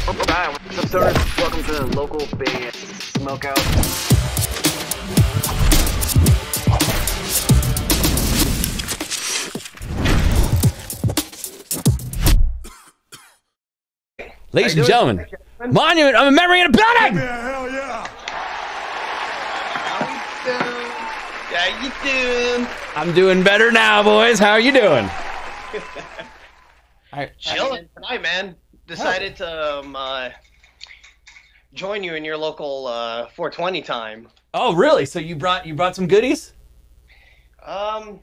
Hi, what's up, stoners? Welcome to the local band smokeout. Ladies and gentlemen, Monument of a Memory in a building! Yeah, hell yeah! How you doing? I'm doing better now, boys. How are you doing? Chilling tonight, man. Decided to join you in your local 420 time. Oh, really? So you brought some goodies? I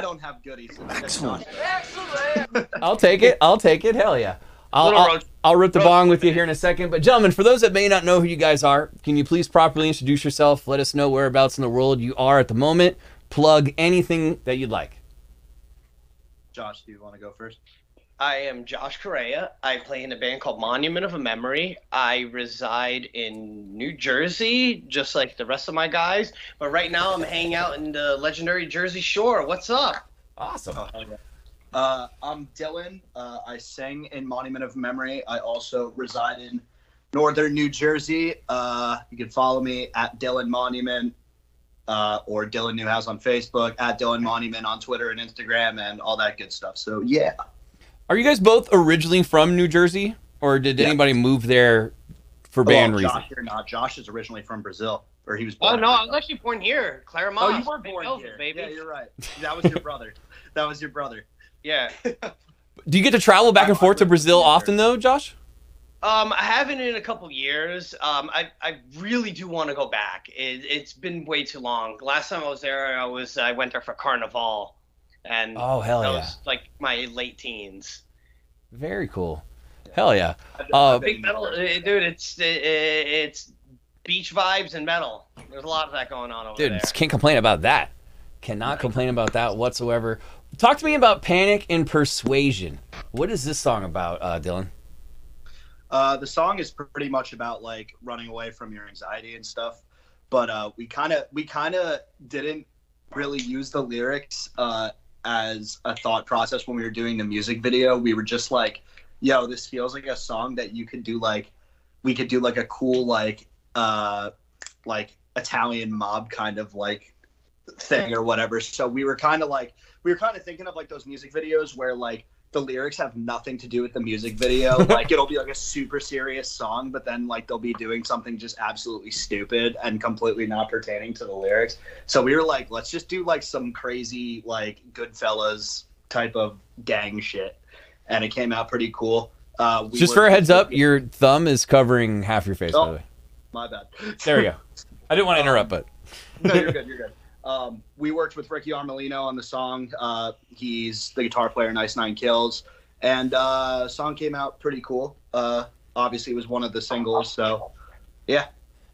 don't have goodies. Excellent. Excellent. I'll take it. I'll take it. Hell yeah. I'll rip the bong with you here in a second. But gentlemen, for those that may not know who you guys are, can you please properly introduce yourself? Let us know whereabouts in the world you are at the moment. Plug anything that you'd like. Josh, do you want to go first? I am Josh Correa. I play in a band called Monument of a Memory. I reside in New Jersey, just like the rest of my guys. But right now I'm hanging out in the legendary Jersey Shore. What's up? Awesome. Oh, hell yeah. I'm Dylan. I sang in Monument of Memory. I also reside in northern New Jersey. You can follow me at Dylan Monument or Dylan Newhouse on Facebook, at Dylan Monument on Twitter and Instagram and all that good stuff. So, yeah. Are you guys both originally from New Jersey, or did anybody move there for band reasons? Josh, you're not. Josh is originally from Brazil. Or he was born I was actually born here. Claremont. Oh, you were born here. Baby. Yeah, you're right. That was your brother. That was your brother. Yeah. Do you get to travel back and forth to Brazil often, though, Josh? I haven't in a couple years. I really do want to go back. It's been way too long. Last time I was there, I went there for Carnival, and that was like my late teens. Very cool. Hell yeah. Big metal, dude. It's beach vibes and metal. There's a lot of that going on over there. Dude, can't complain about that. Cannot complain about that whatsoever. Talk to me about Panic and Persuasion. What is this song about, Dylan? The song is pretty much about like running away from your anxiety and stuff. But we kind of didn't really use the lyrics as a thought process when we were doing the music video. We were just like, yo, this feels like a song that you could do like a cool like Italian mob kind of like thing or whatever. So we were kind of thinking of like those music videos where like the lyrics have nothing to do with the music video. Like it'll be like a super serious song, but then like they'll be doing something just absolutely stupid and completely not pertaining to the lyrics. So we were like, let's just do like some crazy like Goodfellas type of gang shit, and it came out pretty cool. Just for a heads up, your thumb is covering half your face. Oh, by the way. My bad. There we go. I didn't want to interrupt, but no, you're good. You're good. We worked with Ricky Armellino on the song. He's the guitar player in Nine Kills, and song came out pretty cool. Obviously, it was one of the singles, so yeah.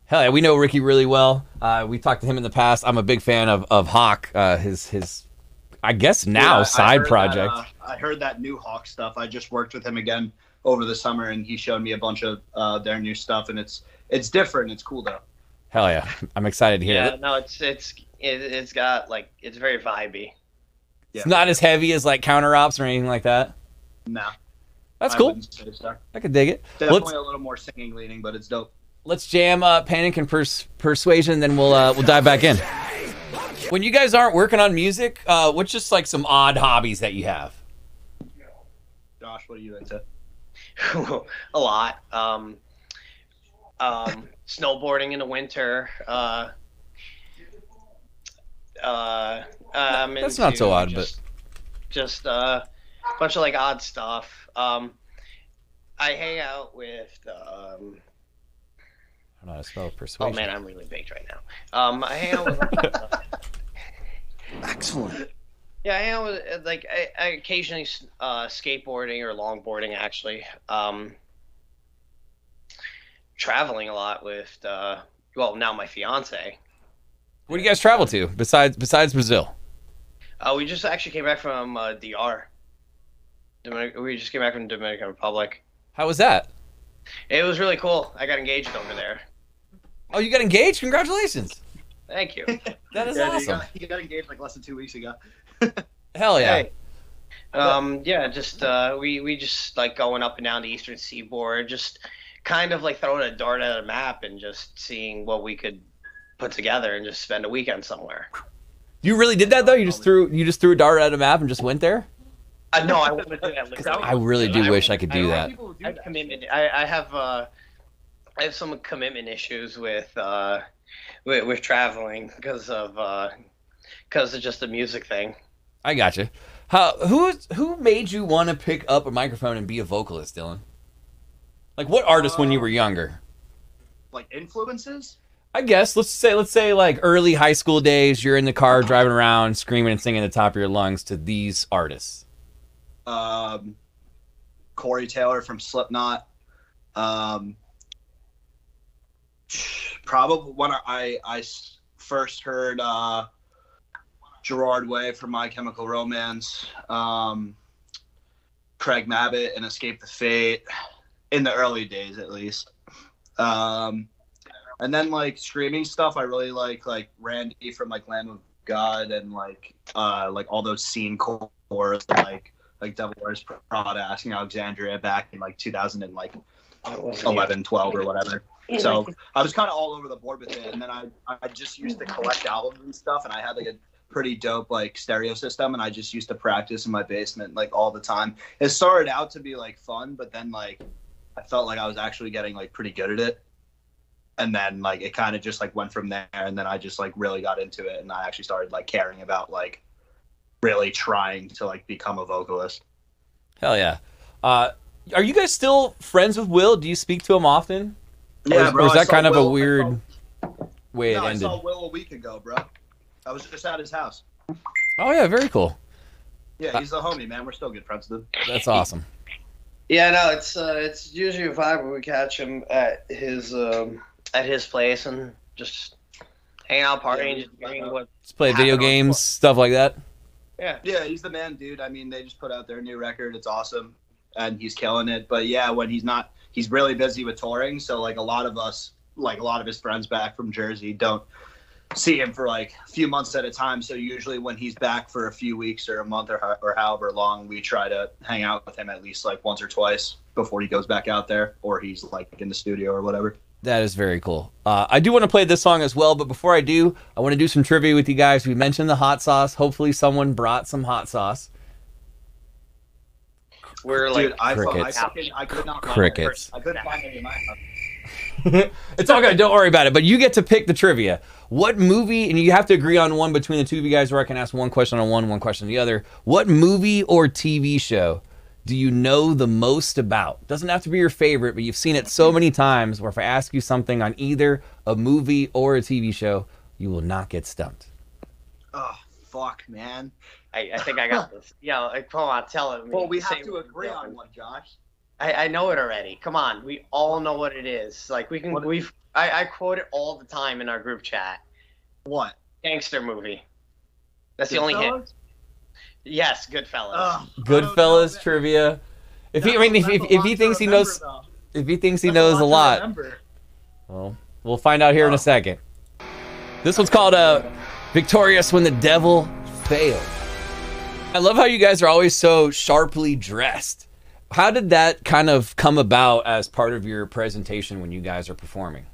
Hell yeah, we know Ricky really well. We talked to him in the past. I'm a big fan of Hawk. His I guess now side project. I heard that new Hawk stuff. I just worked with him again over the summer, and he showed me a bunch of their new stuff, and it's different. It's cool though. Hell yeah, I'm excited to hear it. Yeah, no, it's got like it's very vibey. Yeah. It's not as heavy as like Counter Ops or anything like that. No, that's cool. I could dig it. Definitely a little more singing leaning, but it's dope. Let's jam Panic and Persuasion, then we'll dive back in. When you guys aren't working on music, what's just like some odd hobbies that you have? Josh, what are you into? A lot. Snowboarding in the winter. That's not so odd, but just a bunch of like odd stuff. I hang out with I don't know how to spell persuasion. Oh man, I'm really baked right now. I hang out with excellent. Yeah, I hang out with like I occasionally skateboarding or longboarding actually. Traveling a lot with well, now my fiance. Where do you guys travel to besides Brazil? We just actually came back from DR. We just came back from Dominican Republic. How was that? It was really cool. I got engaged over there. Oh, you got engaged? Congratulations. Thank you. That is awesome. You got engaged like less than 2 weeks ago. Hell yeah. Hey. Yeah, just we just like going up and down the Eastern Seaboard, just kind of like throwing a dart at a map and just seeing what we could put together and just spend a weekend somewhere. You really did that though? You just threw a dart at a map and just went there? No, I wouldn't do that. I really do wish I could do that. I have some commitment issues with traveling because of just the music thing. I gotcha. Who made you want to pick up a microphone and be a vocalist, Dylan? Like, what artist when you were younger? Like influences? I guess let's say like early high school days. You're in the car driving around, screaming and singing at the top of your lungs to these artists. Corey Taylor from Slipknot. Probably when I first heard Gerard Way from My Chemical Romance, Craig Mabbitt and Escape the Fate, in the early days at least. And then like streaming stuff, I really like Randy from like Lamb of God and like all those scene cores like Devil Wears Prada, Asking Alexandria back in like 2011, 12 or whatever. So I was kind of all over the board with it, and then I just used to collect albums and stuff, and I had like a pretty dope like stereo system, and I just used to practice in my basement like all the time. It started out to be like fun, but then like I felt like I was actually getting like pretty good at it, and then like it kind of just like went from there, and then I just like really got into it, and I actually started like caring about like really trying to like become a vocalist. Hell yeah. Are you guys still friends with Will? Do you speak to him often? Yeah, or was that kind of a weird way it ended? I saw Will a week ago, bro. I was just at his house. Oh, yeah, very cool. Yeah, he's a homie, man. We're still good friends, dude. That's awesome. Yeah, no, it's usually a vibe when we catch him at his place and just hang out, partying, just play video games, stuff like that. Yeah. Yeah, he's the man, dude. I mean, they just put out their new record. It's awesome, and he's killing it. But yeah, when he's not, he's really busy with touring. So like a lot of his friends back from Jersey don't see him for like a few months at a time. So usually when he's back for a few weeks or a month or however long, we try to hang out with him at least like once or twice before he goes back out there, or he's like in the studio or whatever. That is very cool. I do want to play this song as well, but before I do, I want to do some trivia with you guys. We mentioned the hot sauce. Hopefully someone brought some hot sauce. We're like, dude, I could not find crickets. I couldn't find any in my house. It's all good. Don't worry about it. But you get to pick the trivia. What movie, and you have to agree on one between the two of you guys, where I can ask one question on one question on the other. What movie or TV show do you know the most about? Doesn't have to be your favorite, but you've seen it so many times where if I ask you something on either a movie or a TV show, you will not get stumped. Oh, fuck, man. I think I got this. Yeah, like, come on, tell it. Well, we have to agree on one, Josh. I know it already. Come on, we all know what it is. Like I quote it all the time in our group chat. What? Gangster movie. That's the only hint. Yes, Goodfellas. Goodfellas trivia. If he thinks he knows, if he thinks he knows a lot, well, we'll find out here in a second. This one's called "Victorious When the Devil Failed." I love how you guys are always so sharply dressed. How did that kind of come about as part of your presentation when you guys are performing?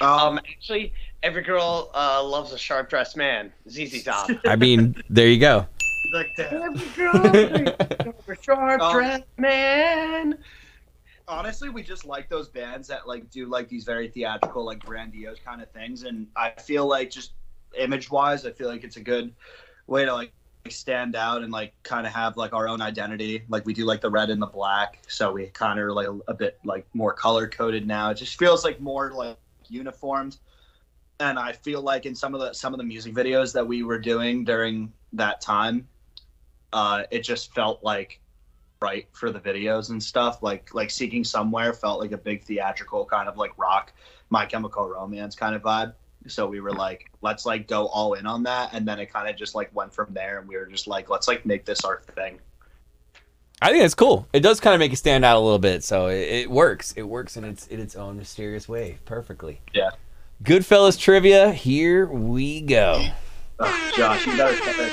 Actually, every girl loves a sharp-dressed man. ZZ Top. I mean, there you go. Like that. Every girl loves a sharp-dressed man. Honestly, we just like those bands that like do like these very theatrical, like grandiose kind of things, and I feel like just image-wise, I feel like it's a good way to like stand out and like kind of have like our own identity. Like we do like the red and the black, so we kind of like a bit like more color coded now. It just feels like more like uniformed, and I feel like in some of the music videos that we were doing during that time, it just felt like right for the videos and stuff. Like Seeking Somewhere felt like a big theatrical kind of like rock, My Chemical Romance kind of vibe. So we were like, let's like go all in on that, and then it kind of just like went from there, and we were just like, let's like make this our thing. I think it's cool. It does kind of make you stand out a little bit, so it works. It works in its own mysterious way perfectly. Yeah. Goodfellas trivia. Here we go. Oh, Josh, you better.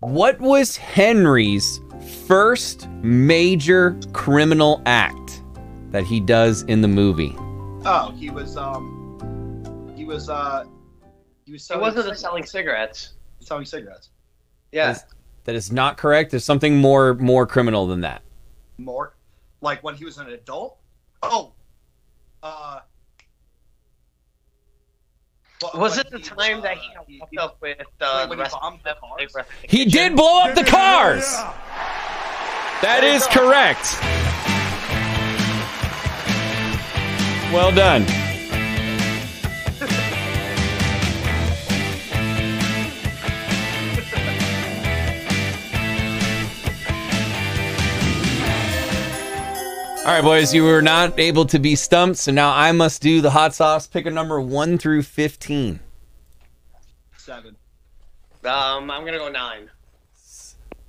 What was Henry's first major criminal act that he does in the movie? Oh, he was selling cigarettes. Selling cigarettes. Yeah. That is not correct. There's something more criminal than that. More? Like when he was an adult? Oh. Was it the time that he hooked up with the rest? He did blow up the cars! Yeah. That is correct. Well done. All right, boys, you were not able to be stumped, so now I must do the hot sauce. Pick a number 1 through 15. 7. I'm gonna go 9.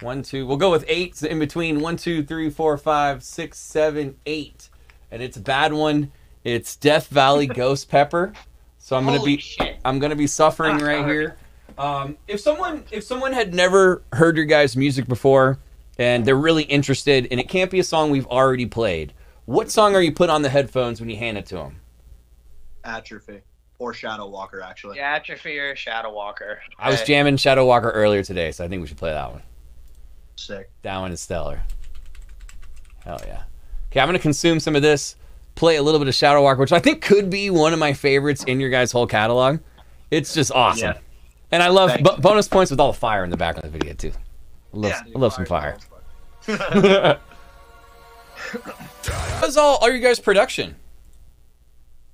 1, 2. We'll go with 8. So in between 1, 2, 3, 4, 5, 6, 7, 8, and it's a bad one. It's Death Valley Ghost Pepper. So I'm gonna be suffering right here. If someone had never heard your guys' music before, and they're really interested, and it can't be a song we've already played. What song are you put on the headphones when you hand it to them? Atrophy. Or Shadow Walker, actually. Yeah, Atrophy or Shadow Walker. I was jamming Shadow Walker earlier today, so I think we should play that one. Sick. That one is stellar. Hell yeah. Okay, I'm going to consume some of this, play a little bit of Shadow Walker, which I think could be one of my favorites in your guys' whole catalog. It's just awesome. Yeah. And I love bonus points with all the fire in the background of the video, too. I love some fire. How's all you guys' production?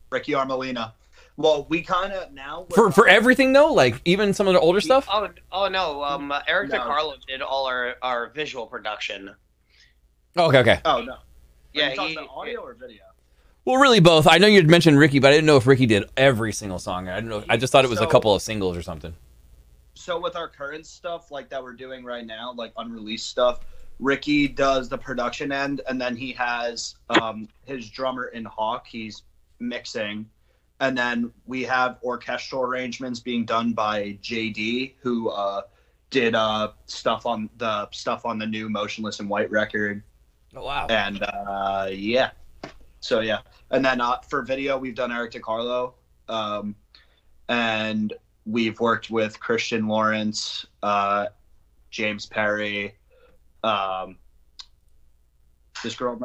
Ricky Armellino. Well, we kind of now... For everything, though? Like, even some of the older stuff? Oh, no. Eric DiCarlo did all our visual production. Oh, okay. Oh, no. Yeah, audio or video? Well, really both. I know you'd mentioned Ricky, but I didn't know if Ricky did every single song. I didn't know. I just thought it was a couple of singles or something. So with our current stuff, like that we're doing right now, like unreleased stuff, Ricky does the production end, and then he has his drummer in Hawk. He's mixing, and then we have orchestral arrangements being done by JD, who did stuff on the new Motionless in White record. Oh wow! And yeah, so yeah, and then for video we've done Eric DiCarlo, and we've worked with Christian Lawrence, James Perry, this girl,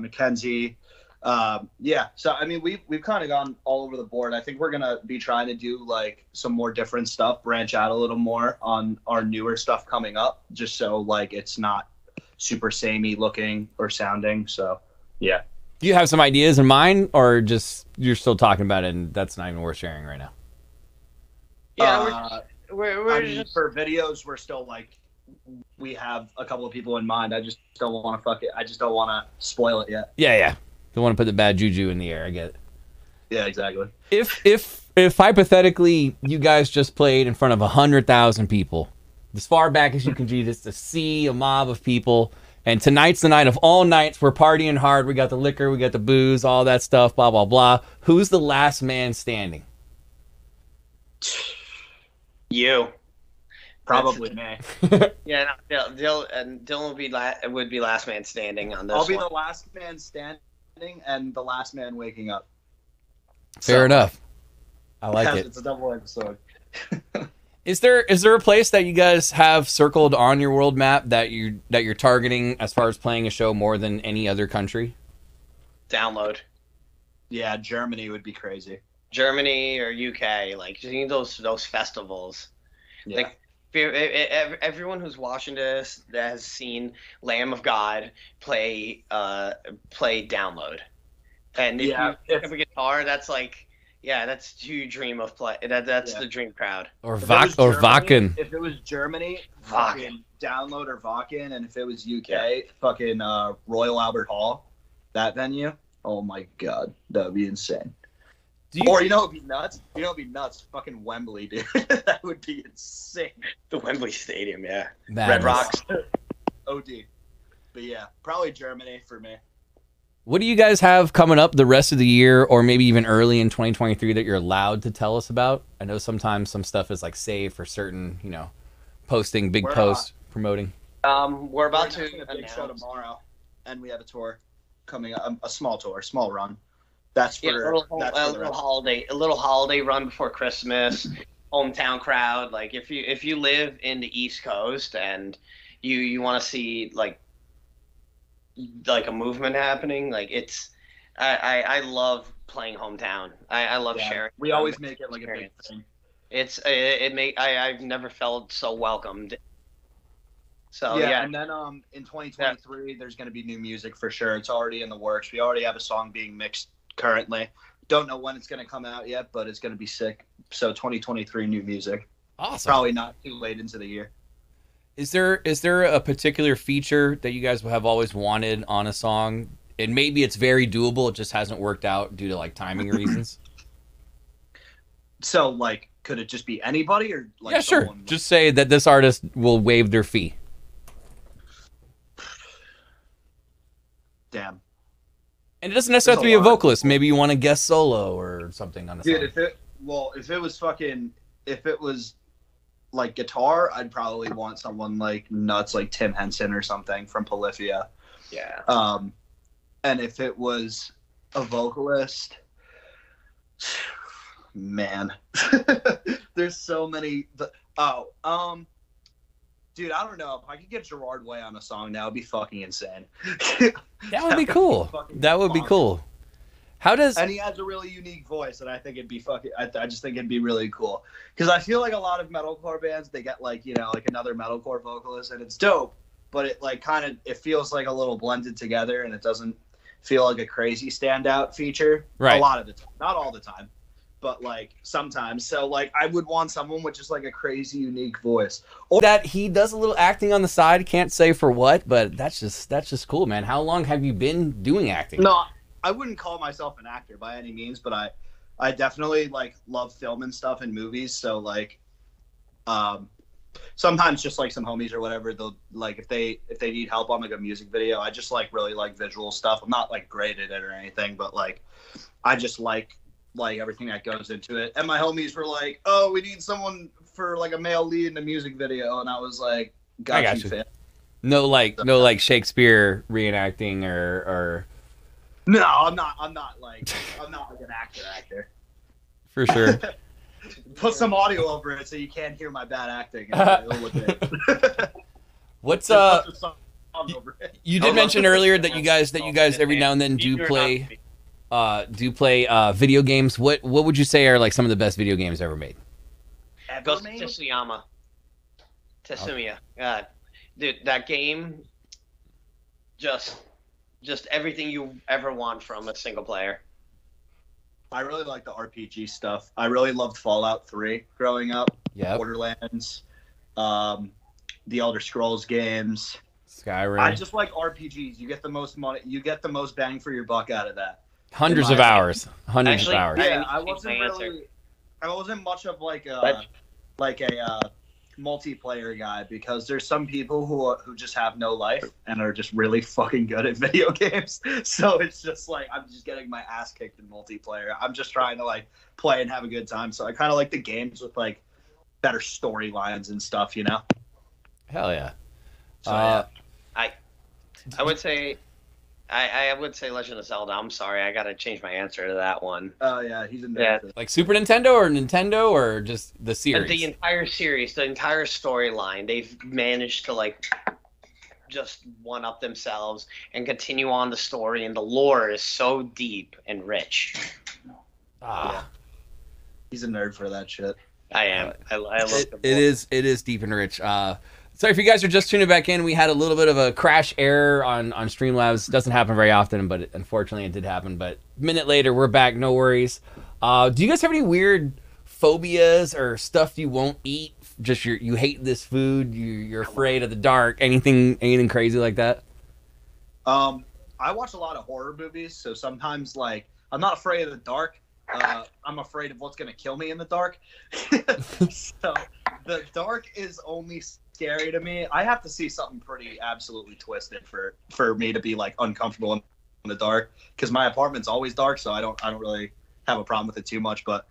Mackenzie. Yeah. So, I mean, we've kind of gone all over the board. I think we're going to be trying to do like some more different stuff, branch out a little more on our newer stuff coming up, just so like it's not super samey looking or sounding. So, yeah. Do you have some ideas in mind, or just you're still talking about it and that's not even worth sharing right now? Yeah, I mean, for videos, we're still like, we have a couple of people in mind. I just don't want to I just don't want to spoil it yet. Yeah. Don't want to put the bad juju in the air. I get it. Yeah, exactly. If hypothetically you guys just played in front of 100,000 people, as far back as you can do this, to see a mob of people, and tonight's the night of all nights. We're partying hard. We got the liquor, we got the booze, all that stuff. Blah blah blah. Who's the last man standing? You probably may. Yeah, no, Dylan would be last man standing on this. I'll be the last man standing and the last man waking up. Fair enough. I like it. It's a double episode. Is there a place that you guys have circled on your world map that you're targeting as far as playing a show more than any other country? Download. Yeah, Germany would be crazy. Germany or UK, like just need those festivals. Yeah. Like everyone who's watching this that has seen Lamb of God play Download, and if you pick up a guitar, that's like that's you dream of play. That's the dream crowd. Or Wacken. If it was Germany, fucking Download or Wacken, and if it was UK, fucking Royal Albert Hall, that venue. Oh my God, that would be insane. It'd be nuts. You know, it'd be nuts. Fucking Wembley, dude. That would be insane. The Wembley Stadium, yeah. Red Rocks. OD. But yeah, probably Germany for me. What do you guys have coming up the rest of the year, or maybe even early in 2023, that you're allowed to tell us about? I know sometimes some stuff is like saved for certain, posting big posts promoting. We're about to announce a big show tomorrow, and we have a tour coming up, a small tour, small run. That's for, a little holiday run before Christmas, hometown crowd. Like if you live in the East Coast and you want to see like a movement happening, like it's I love playing hometown. I love sharing. We always make it like experience. A big thing. It's I've never felt so welcomed. So yeah, and then in 2023 there's going to be new music for sure. It's already in the works. We already have a song being mixed currently. Don't know when it's going to come out yet, but it's going to be sick. So 2023 new music. Awesome. Probably not too late into the year. Is there a particular feature that you guys have always wanted on a song? And maybe it's very doable, it just hasn't worked out due to like timing reasons. So like could it just be anybody or like yeah, sure. Someone... Just say that this artist will waive their fee. Damn. And it doesn't necessarily have to be a vocalist. Maybe you want to guest solo or something on the side. Dude, if it was like guitar, I'd probably want someone like nuts, like Tim Henson or something from Polyphia. Yeah. And if it was a vocalist, man, there's so many. Dude, I don't know. If I could get Gerard Way on a song, that would be fucking insane. That would be cool. How does? And he has a really unique voice, and I think it'd be fucking. I just think it'd be really cool because I feel like a lot of metalcore bands, they get like, you know, like another metalcore vocalist, and it's dope, but it like kind of it feels like a little blended together, and it doesn't feel like a crazy standout feature. Right. A lot of the time, not all the time. But like sometimes, so like I would want someone with just like a crazy unique voice, or that he does a little acting on the side. Can't say for what, but that's just cool, man. How long have you been doing acting? No, I wouldn't call myself an actor by any means, but I definitely like love film and stuff and movies. So like, sometimes just like some homies or whatever, they'll like if they need help on like a music video, I just like really like visual stuff. I'm not like great at it or anything, but like I just like everything that goes into it. And my homies were like, oh, we need someone for like a male lead in a music video. And I was like, I got you. Fan. No, like Shakespeare reenacting or. No, I'm not like an actor. For sure. Put some audio over it so you can't hear my bad acting. What's up? You did mention earlier that you guys every now and then do play video games. What would you say are like some of the best video games ever made? Ghost of Tsushima. Dude, that game just everything you ever want from a single player. I really like the RPG stuff. I really loved Fallout 3 growing up. Yeah. Borderlands, the Elder Scrolls games, Skyrim. I just like RPGs. You get the most money, you get the most bang for your buck out of that. Hundreds of hours. Yeah, I wasn't much of like a multiplayer guy because there's some people who just have no life and are just really fucking good at video games. So it's just like I'm just getting my ass kicked in multiplayer. I'm just trying to like play and have a good time. So I kind of like the games with like better storylines and stuff, you know? Hell yeah. So, I would say Legend of Zelda. I'm sorry, I gotta change my answer to that one. Oh yeah, he's in there. Yeah. Like Super Nintendo or Nintendo or just the series? The entire series, the entire storyline. They've managed to like just one up themselves and continue on the story, and the lore is so deep and rich. Ah, yeah. He's a nerd for that shit. I am. I love it. It is deep and rich. So if you guys are just tuning back in, we had a little bit of a crash error on Streamlabs. Doesn't happen very often, but unfortunately it did happen. But a minute later, we're back. No worries. Do you guys have any weird phobias or stuff you won't eat? Just you hate this food. You're afraid of the dark. Anything crazy like that? I watch a lot of horror movies, so sometimes like I'm not afraid of the dark. I'm afraid of what's gonna kill me in the dark. So the dark is only scary to me. I have to see something pretty absolutely twisted for me to be like uncomfortable in the dark, because my apartment's always dark, so I don't really have a problem with it too much. But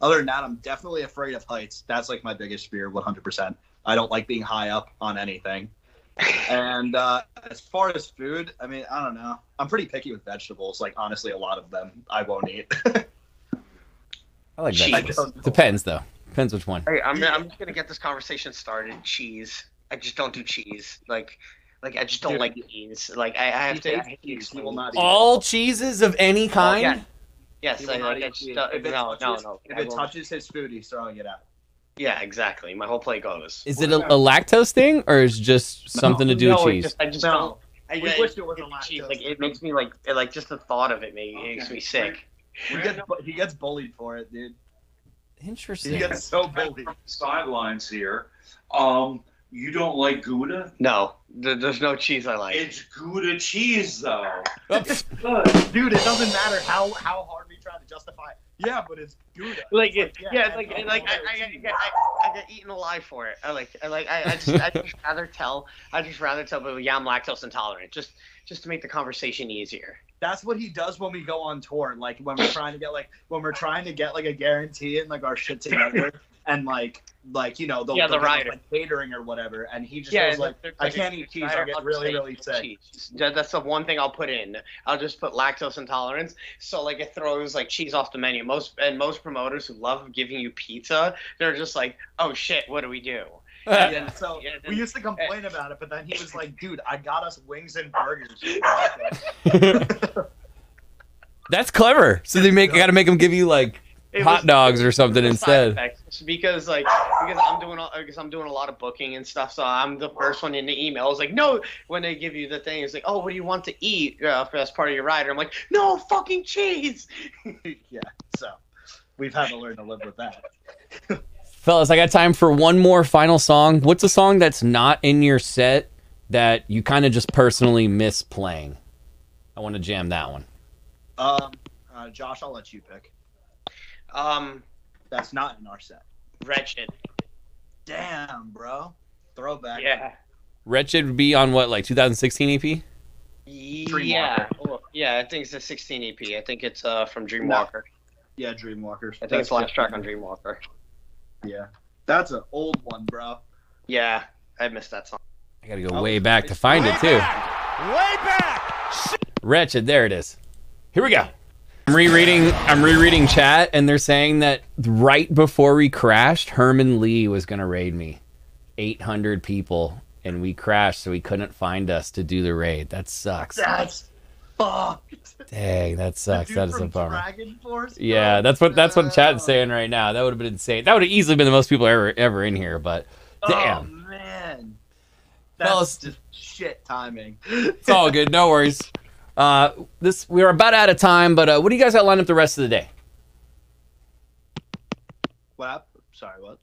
other than that, I'm definitely afraid of heights. That's like my biggest fear, 100%. I don't like being high up on anything. And as far as food, I mean, I don't know. I'm pretty picky with vegetables. Like, honestly, a lot of them I won't eat. I like vegetables. Depends, though. Depends which one. Hey, I'm just going to get this conversation started. Cheese. I just don't do cheese. Like I just don't like beans. Like, I have to eat cheese. All cheeses of any kind? Yeah. Yes. No. If it touches his food, he's throwing it out. Yeah, exactly. My whole plate goes. Is it a lactose thing, or is just something to do with cheese? No, I just wish it was a lactose. Like, it makes me like just the thought of it makes me sick. He gets bullied for it, dude. Interesting. He gets so bullied. Sidelines here. You don't like Gouda? No, there's no cheese I like. It's Gouda cheese, though. It's good, dude. It doesn't matter how hard we try to justify it. Yeah, but it's Gouda. I get eaten alive for it. I just rather tell people, yeah, I'm lactose intolerant, just to make the conversation easier. That's what he does when we go on tour, like when we're trying to get a guarantee and like our shit together. And the rider, like catering or whatever, and he just goes I can't eat cheese. I get really sick. That's the one thing I'll put in. I'll just put lactose intolerance. So like it throws like cheese off the menu. Most promoters who love giving you pizza, they're just like, oh shit, what do we do? And then, we used to complain about it, but then he was like, dude, I got us wings and burgers. That's clever. So gotta make them give you like hot dogs or something instead, because I'm doing a lot of booking and stuff, so I'm the first one in the email. It's like, no, when they give you the thing, it's like, oh, what do you want to eat as part of your rider? I'm like, no fucking cheese. Yeah, so we've had to learn to live with that. Fellas, I got time for one more final song. What's a song that's not in your set that you kind of just personally miss playing? I want to jam that one. Josh, I'll let you pick. That's not in our set. Wretched. Damn, bro. Throwback. Yeah. Wretched would be on what, like 2016 EP? Yeah. Oh, yeah, I think it's a 16 EP. I think it's from Dreamwalker. No. Yeah, Dreamwalker. I think it's the last track on Dreamwalker. Yeah. That's an old one, bro. Yeah, I missed that song. I gotta go way back to find it, too. Way back! Wretched, there it is. Here we go. I'm rereading chat, and they're saying that right before we crashed, Herman Lee was going to raid me. 800 people, and we crashed, so he couldn't find us to do the raid. That sucks. That's fucked. Dang, that sucks. That is a bummer. Dragon Force, bro. Yeah, that's what chat's saying right now. That would have been insane. That would have easily been the most people ever in here, but damn. Oh, man. That's just shit timing. It's all good. No worries. We are about out of time, but what do you guys got lined up the rest of the day? What? Sorry, what?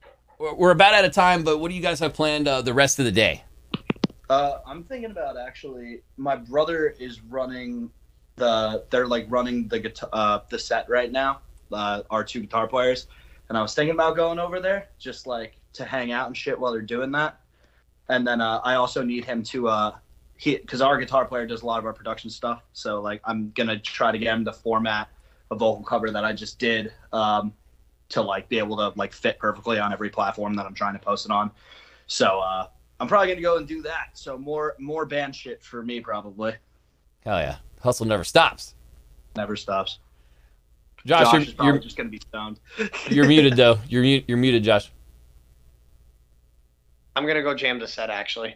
We're about out of time, but what do you guys have planned the rest of the day? I'm thinking about, actually, my brother is running the guitar, the set right now, our two guitar players, and I was thinking about going over there just like to hang out and shit while they're doing that, and then I also need him to because our guitar player does a lot of our production stuff, so like I'm gonna try to get him to format a vocal cover that I just did to like be able to like fit perfectly on every platform that I'm trying to post it on. So I'm probably gonna go and do that. So more band shit for me probably. Hell yeah, hustle never stops. Never stops. Josh you're just gonna be stoned. You're muted though. You're muted, Josh. I'm gonna go jam the set actually.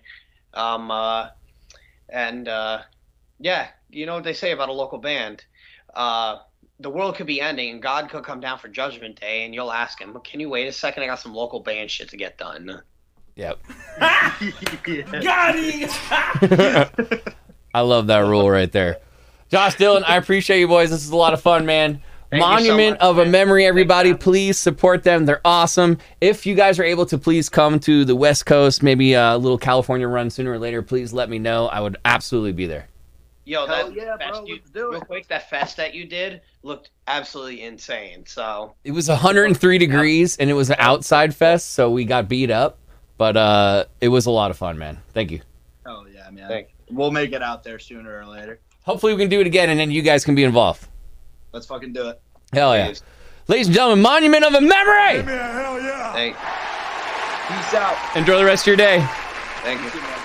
Yeah, you know what they say about a local band. The world could be ending and God could come down for judgment day, and you'll ask him, can you wait a second? I got some local band shit to get done. Yep. Got it! I love that rule right there. Josh, Dylan, I appreciate you boys. This is a lot of fun, man. Monument of a Memory, everybody. Please support them. They're awesome. If you guys are able to, please come to the West Coast, maybe a little California run sooner or later. Please let me know. I would absolutely be there. Yo, that fest that you did looked absolutely insane. So it was 103 degrees, and it was an outside fest, so we got beat up. But it was a lot of fun, man. Thank you. Oh, yeah, man. We'll make it out there sooner or later. Hopefully we can do it again, and then you guys can be involved. Let's fucking do it. Hell yeah. Ladies and gentlemen, Monument of a Memory! Give me a hell yeah! Hey. Peace out. Enjoy the rest of your day. Thank you.